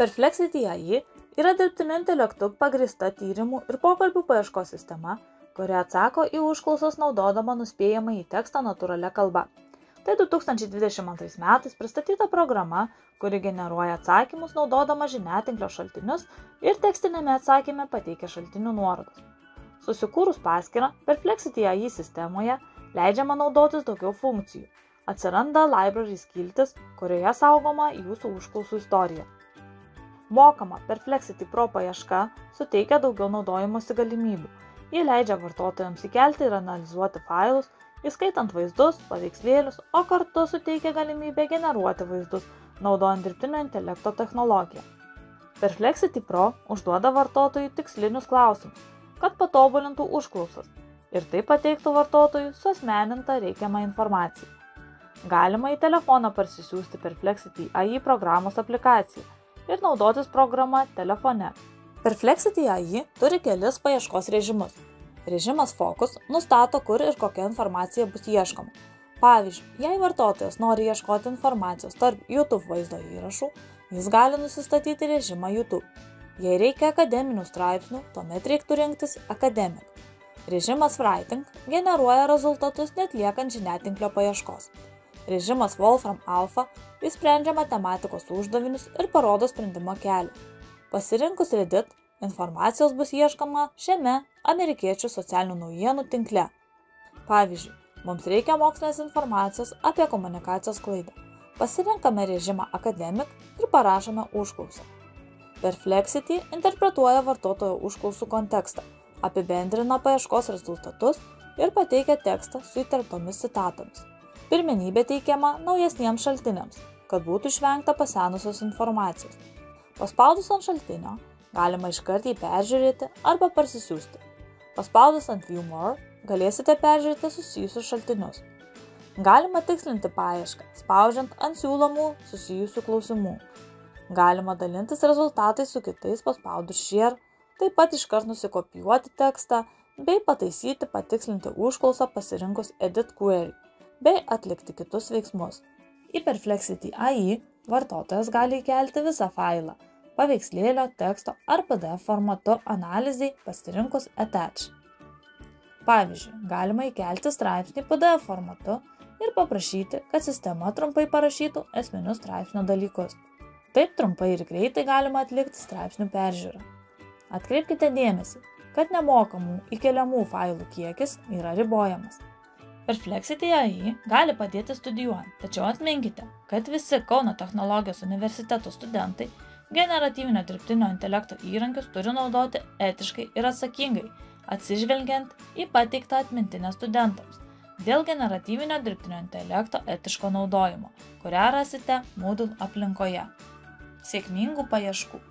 Perplexity AI yra dirbtinio intelektu pagrįsta tyrimų ir pokalbių paieškos sistema, kuri atsako į užklausas naudodama nuspėjamą į tekstą natūralia kalba. Tai 2022 metais pristatyta programa, kuri generuoja atsakymus naudodama žiniatinklio šaltinius ir tekstinėme atsakyme pateikia šaltinių nuorodas. Susikūrus paskyrą Perplexity AI sistemoje leidžiama naudotis daugiau funkcijų. Atsiranda library skiltis, kurioje saugoma jūsų užklausų istorija. Mokama Perplexity Pro paieška suteikia daugiau naudojimosi galimybių. Ji leidžia vartotojams įkelti ir analizuoti failus, įskaitant vaizdus, paveikslėlius, o kartu suteikia galimybę generuoti vaizdus, naudojant dirbtinio intelekto technologiją. Perplexity Pro užduoda vartotojui tikslinius klausimus, kad patobulintų užklausas ir taip pateiktų vartotojui suasmenintą reikiamą informaciją. Galima į telefoną parsisiųsti Perplexity AI programos aplikaciją ir naudotis programą telefone. Perplexity AI turi kelis paieškos režimus. Režimas Focus nustato, kur ir kokia informacija bus ieškoma. Pavyzdžiui, jei vartotojas nori ieškoti informacijos tarp YouTube vaizdo įrašų, jis gali nusistatyti režimą YouTube. Jei reikia akademinių straipsnių, tuomet reiktų rinktis Academic. Režimas Writing generuoja rezultatus netliekant žiniatinklio paieškos. Režimas Wolfram Alpha įsprendžia matematikos uždavinius ir parodo sprendimo kelią. Pasirinkus Reddit, informacijos bus ieškama šiame amerikiečių socialinių naujienų tinkle. Pavyzdžiui, mums reikia mokslinės informacijos apie komunikacijos klaidą. Pasirinkame režimą Academic ir parašome užklausą. Perplexity interpretuoja vartotojo užklausų kontekstą, apibendrina paieškos rezultatus ir pateikia tekstą su įterptomis citatomis. Pirmenybė teikiama naujesniems šaltiniams, kad būtų išvengta pasenusios informacijos. Paspaudus ant šaltinio, galima iškart jį peržiūrėti arba parsisiųsti. Paspaudus ant View More, galėsite peržiūrėti susijusius šaltinius. Galima tikslinti paiešką, spaudžiant ant siūlomų susijusių klausimų. Galima dalintis rezultatais su kitais paspaudus Share, taip pat iškart nusikopijuoti tekstą bei pataisyti patikslinti užklausą pasirinkus Edit Query bei atlikti kitus veiksmus. Į Perplexity AI vartotojas gali įkelti visą failą paveikslėlio, teksto ar PDF formatu analizai pasirinkus Attach. Pavyzdžiui, galima įkelti straipsnį PDF formatu ir paprašyti, kad sistema trumpai parašytų esminius straipsnio dalykus. Taip trumpai ir greitai galima atlikti straipsnių peržiūrą. Atkreipkite dėmesį, kad nemokamų įkeliamų failų kiekis yra ribojamas. Perplexity AI gali padėti studijuojant, tačiau atminkite, kad visi Kauno technologijos universiteto studentai generatyvinio dirbtinio intelekto įrankius turi naudoti etiškai ir atsakingai, atsižvelgiant į pateiktą atmintinę studentams dėl generatyvinio dirbtinio intelekto etiško naudojimo, kurią rasite Moodle aplinkoje. Sėkmingų paieškų!